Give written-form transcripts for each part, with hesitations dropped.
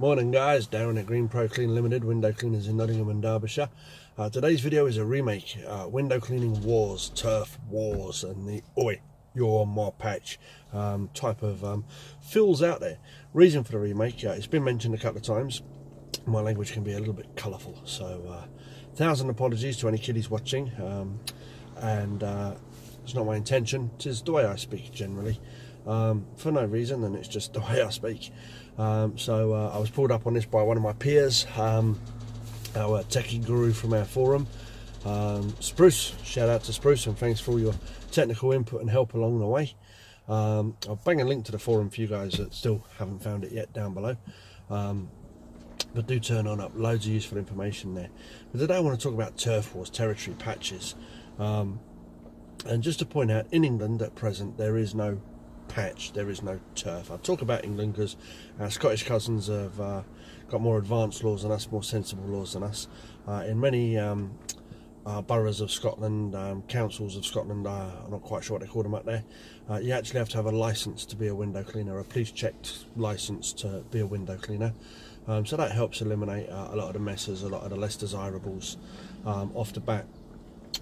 Morning guys, Darren at Green Pro Clean Limited, window cleaners in Nottingham and Derbyshire. Today's video is a remake, window cleaning wars, turf wars, and the oi, you're on my patch type of fills out there. Reason for the remake, it's been mentioned a couple of times, my language can be a little bit colourful, so thousand apologies to any kiddies watching, it's not my intention, it is the way I speak generally. For no reason, and it's just the way I speak. I was pulled up on this by one of my peers, our techie guru from our forum, Spruce. Shout out to Spruce and thanks for all your technical input and help along the way. I'll bang a link to the forum for you guys that still haven't found it yet down below, but do turn on up, loads of useful information there. But today I want to talk about turf wars, territory patches, and just to point out, in England at present there is no patch, there is no turf. I talk about England because our Scottish cousins have got more advanced laws than us, more sensible laws than us. In many boroughs of Scotland, councils of Scotland, I'm not quite sure what they call them up there, you actually have to have a licence to be a window cleaner, a police checked licence to be a window cleaner. So that helps eliminate a lot of the messes, a lot of the less desirables off the bat.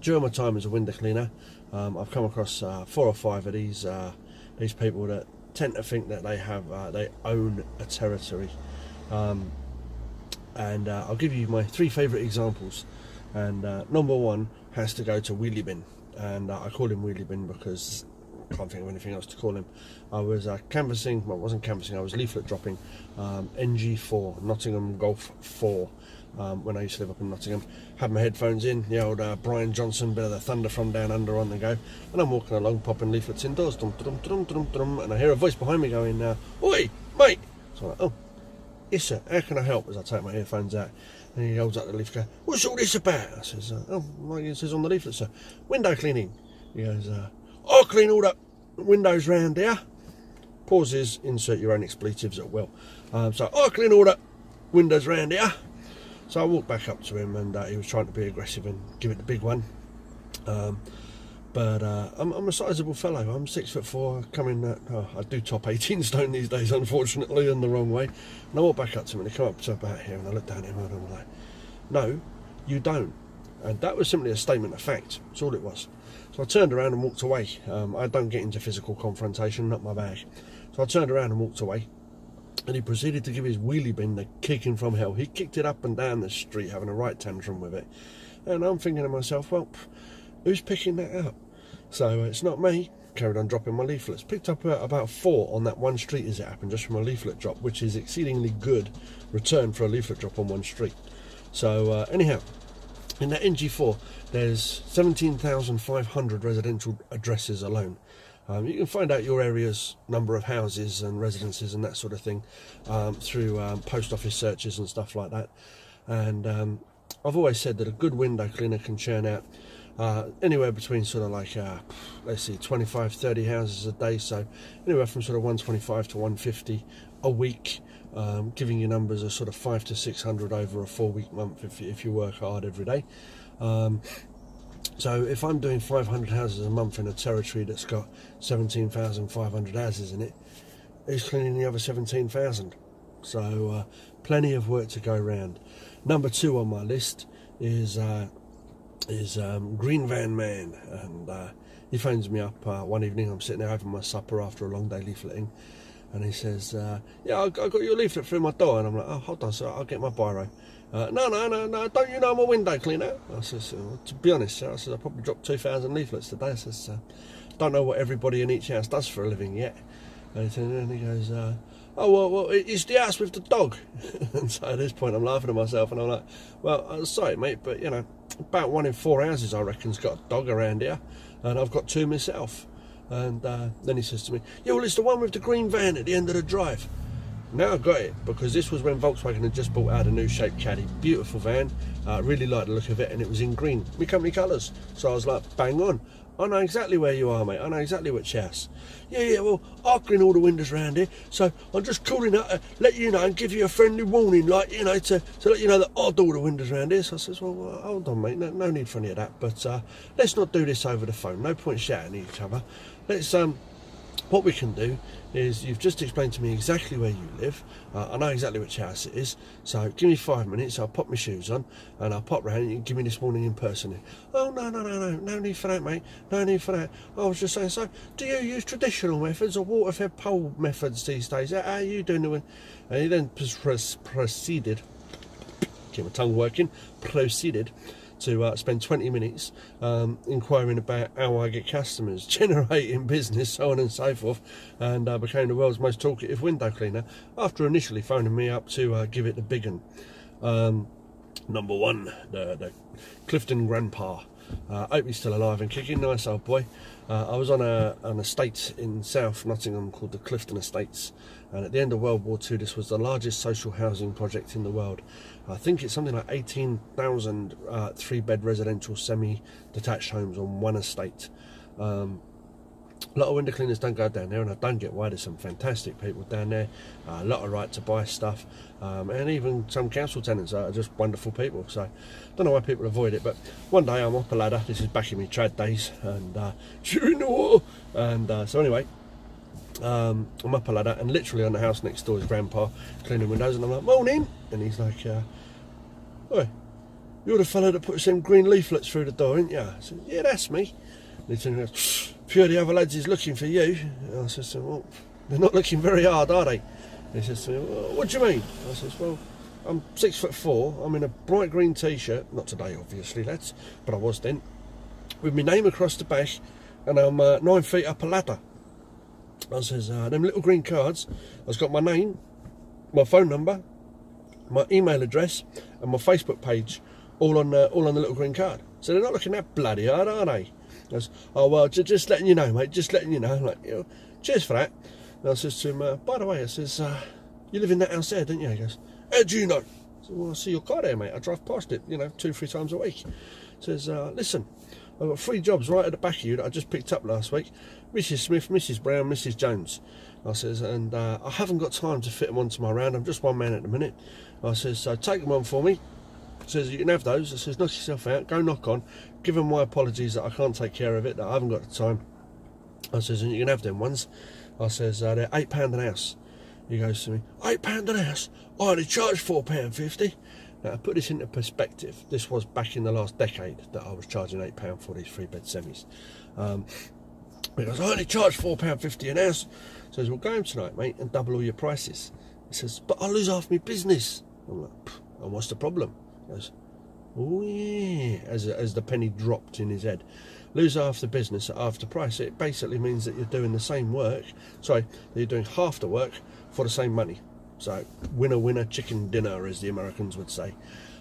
During my time as a window cleaner, I've come across 4 or 5 of these people that tend to think that they have they own a territory, I'll give you my 3 favourite examples. And number 1 has to go to Wheelie Bin, and I call him Wheelie Bin because I can't think of anything else to call him. I was canvassing, well, it wasn't canvassing, I was leaflet dropping NG4, Nottingham Golf 4, when I used to live up in Nottingham. Had my headphones in, the old Brian Johnson, bit of the thunder from down under on the go, and I'm walking along popping leaflets indoors, dum, dum, dum, dum, dum, and I hear a voice behind me going, "Oi, mate!" So I'm like, "Oh, yes sir, how can I help?" as I take my earphones out. And he holds up the leaflet, "What's all this about?" I says, "Oh, like it says on the leaflet, sir, window cleaning." He goes, "I'll clean all the windows round here." Pauses, insert your own expletives at will. "I'll clean all the windows round here." So I walked back up to him, and he was trying to be aggressive and give it the big one. I'm a sizable fellow. I'm 6'4", coming at, I do top 18 stone these days, unfortunately, in the wrong way. And I walked back up to him, and he came up to about here, and I looked down at him, and I'm like, "No, you don't." And that was simply a statement of fact, that's all it was. So I turned around and walked away. I don't get into physical confrontation, not my bag. So I turned around and walked away, and he proceeded to give his Wheelie Bin the kicking from hell. He kicked it up and down the street, having a right tantrum with it. And I'm thinking to myself, well, who's picking that up? So it's not me. Carried on dropping my leaflets. Picked up about 4 on that one street as it happened, just from a leaflet drop, which is exceedingly good return for a leaflet drop on one street. So anyhow, in that NG4, there's 17,500 residential addresses alone. You can find out your area's number of houses and residences and that sort of thing through post office searches and stuff like that. And I've always said that a good window cleaner can churn out anywhere between sort of like, let's see, 25, 30 houses a day. So anywhere from sort of 125 to 150 a week. Giving you numbers of sort of 500 to 600 over a 4-week month if you work hard every day. So if I'm doing 500 houses a month in a territory that's got 17,500 houses in it, who's cleaning the other 17,000? So plenty of work to go round. Number 2 on my list is Green Van Man, and he phones me up one evening. I'm sitting there having my supper after a long day leafleting. And he says, "Yeah, I got your leaflet through my door." And I'm like, "Oh, hold on, sir, I'll get my biro." No, "Don't you know I'm a window cleaner?" I says, "To be honest, sir," I says, "I probably dropped 2,000 leaflets today." I says, "Don't know what everybody in each house does for a living yet." And he goes, "Oh, well, it's the house with the dog." And so at this point, I'm laughing at myself, and I'm like, "Well, sorry, mate, but, you know, about 1 in 4 houses, I reckon, has got a dog around here, and I've got 2 myself." And then he says to me, "Yeah, well, it's the one with the green van at the end of the drive." Now I got it, because this was when Volkswagen had just bought out a new shape Caddy. Beautiful van. I really liked the look of it, and it was in green, my company colours. So I was like, bang on. "I know exactly where you are, mate. I know exactly which house." Yeah, "Well, I'll clean all the windows around here. So I'm just calling out to let you know and give you a friendly warning, like, you know, to let you know that I'll do all the windows around here." So I says, "Well, hold on, mate. No need for any of that. But let's not do this over the phone. No point shouting at each other. Let's What we can do is, you've just explained to me exactly where you live, I know exactly which house it is, so give me 5 minutes, I'll pop my shoes on and I'll pop round and you can give me this morning in person. Oh no, no, no, no, no need for that mate, no need for that. I was just saying, so do you use traditional methods or water-fed pole methods these days? How are you doing? And he then proceeded, get my tongue working, proceeded to spend 20 minutes inquiring about how I get customers, generating business, so on and so forth, and became the world's most talkative window cleaner after initially phoning me up to give it the big un. Number one, the Clifton Grandpa. Hope he's still alive and kicking, nice old boy. I was on an estate in South Nottingham called the Clifton Estates, and at the end of World War II this was the largest social housing project in the world. I think it's something like 18,000 three-bed residential semi-detached homes on one estate. A lot of window cleaners don't go down there, and I don't get why. There's some fantastic people down there, a lot of right to buy stuff, and even some council tenants are just wonderful people, so don't know why people avoid it. But one day I'm up a ladder, this is back in my trad days, and during the war, and so anyway, I'm up a ladder and literally on the house next door is Grandpa cleaning windows, and I'm like, morning, and he's like, oi, you're the fellow that puts them green leaflets through the door, ain't you? I said, yeah, that's me. And he turned around, a few of the other lads is looking for you. And I says to him, well, they're not looking very hard, are they? And he says to me, well, what do you mean? I says, well, I'm 6'4", I'm in a bright green t-shirt, not today obviously lads, but I was then, with my name across the back, and I'm 9 feet up a ladder. I says, them little green cards, I've got my name, my phone number, my email address, and my Facebook page, all on the little green card. So they're not looking that bloody hard, are they? I was, oh well, just letting you know mate, just letting you know. I'm like, yeah, cheers for that. And I says to him, by the way, I says, you live in that house there, don't you? He goes, how do you know? I said, well, I see your car there mate, I drive past it, you know, 2-3 times a week. He says, listen, I've got 3 jobs right at the back of you that I just picked up last week, Mrs. Smith, Mrs. Brown, Mrs. Jones. I says, and I haven't got time to fit them onto my round, I'm just one man at the minute. I says, so take them on for me. Says, you can have those. I says, knock yourself out, go knock on, give them my apologies that I can't take care of it, that I haven't got the time. I says, and you can have them ones. I says, they're £8 an ounce. He goes to me, £8 an ounce? I only charge £4.50. Now, I put this into perspective. This was back in the last decade that I was charging £8 for these 3-bed semis. He goes, I only charge £4.50 an ounce. I says, well, go home tonight, mate, and double all your prices. He says, but I lose half my business. I'm like, and what's the problem? Goes, oh yeah, as the penny dropped in his head. Lose half the business at half the price. It basically means that you're doing the same work, sorry, that you're doing half the work for the same money. So winner, winner, chicken dinner, as the Americans would say.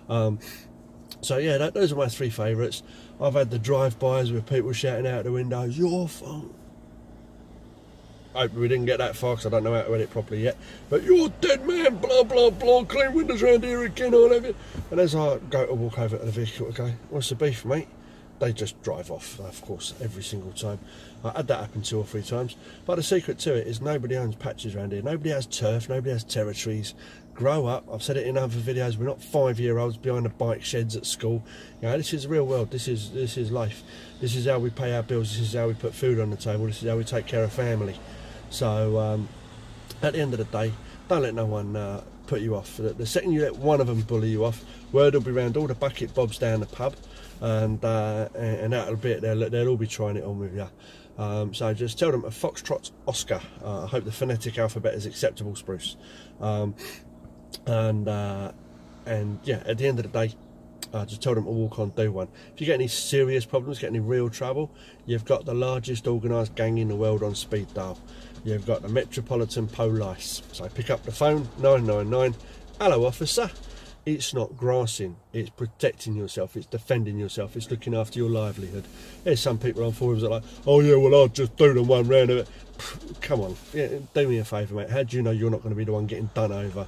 So yeah, those are my 3 favourites. I've had the drive-bys with people shouting out the windows, your fault. I hope we didn't get that far because I don't know how to edit properly yet. But you're dead man, blah, blah, blah, clean windows round here again, I'll have you. And as I go to walk over to the vehicle to go, what's the beef, mate? They just drive off, of course, every single time. I had that happen 2 or 3 times. But the secret to it is nobody owns patches around here. Nobody has turf, nobody has territories. Grow up, I've said it in other videos, we're not 5-year-olds behind the bike sheds at school. You know, this is the real world, this is life. This is how we pay our bills, this is how we put food on the table, this is how we take care of family. So at the end of the day, don't let no one put you off. The second you let one of them bully you off, word will be round all the bucket bobs down the pub, and that'll be it. They'll all be trying it on with you. So just tell them a Foxtrot's Oscar. I hope the phonetic alphabet is acceptable, Spruce. And yeah, at the end of the day, just tell them to walk on, do one. If you get any serious problems, get any real trouble, you've got the largest organised gang in the world on speed dial. You've got the Metropolitan Police. So pick up the phone, 999. Hello, officer. It's not grassing, it's protecting yourself, it's defending yourself, it's looking after your livelihood. There's some people on forums that are like, oh yeah, well I'll just do them one round of it. Come on, yeah, do me a favour mate, how do you know you're not going to be the one getting done over?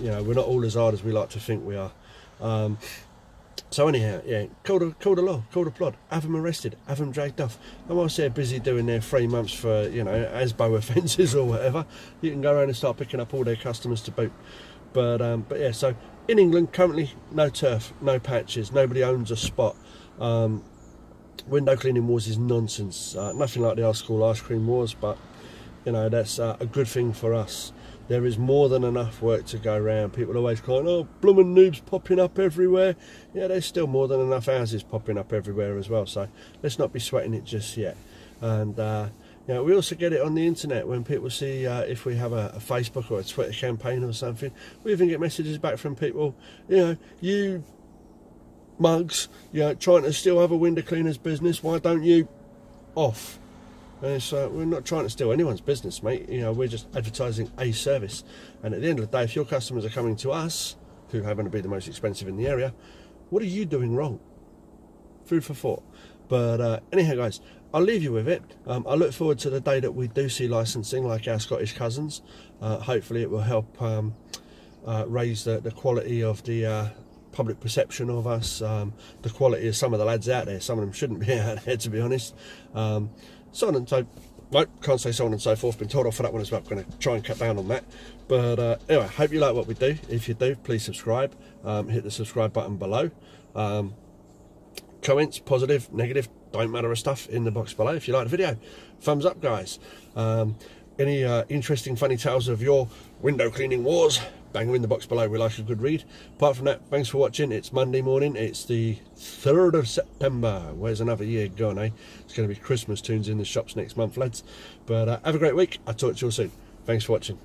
You know, we're not all as hard as we like to think we are. So anyhow, yeah, call the law, call the plod, have them arrested, have them dragged off. I'm also there busy doing their 3 months for, you know, ASBO offences or whatever. You can go around and start picking up all their customers to boot. But yeah, so in England currently no turf, no patches, nobody owns a spot. window cleaning wars is nonsense. Nothing like the old school ice cream wars, but you know, that's a good thing for us. There is more than enough work to go around. People always call, oh, bloomin' noobs popping up everywhere. Yeah, there's still more than enough houses popping up everywhere as well, so let's not be sweating it just yet. And you know, we also get it on the internet when people see if we have a Facebook or a Twitter campaign or something. We even get messages back from people, you know, you mugs, you know, trying to steal other window cleaners' business, why don't you off? And so we're not trying to steal anyone's business, mate. You know, we're just advertising a service. And at the end of the day, if your customers are coming to us, who happen to be the most expensive in the area, what are you doing wrong? Food for thought. But anyhow, guys, I'll leave you with it. I look forward to the day that we do see licensing like our Scottish cousins. Hopefully it will help raise the quality of the public perception of us, the quality of some of the lads out there. Some of them shouldn't be out there, to be honest. So on and so, well, can't say so on and so forth, been told off for that one as well. I'm going to try and cut down on that. But anyway, hope you like what we do. If you do, please subscribe. Hit the subscribe button below. Comments, positive, negative, don't matter of stuff in the box below. If you like the video, thumbs up, guys. Any interesting funny tales of your window cleaning wars, bang them in the box below. We like a good read. Apart from that, thanks for watching. It's Monday morning. It's the 3rd of September. Where's another year gone, eh? It's going to be Christmas tunes in the shops next month, lads. But have a great week. I'll talk to you all soon. Thanks for watching.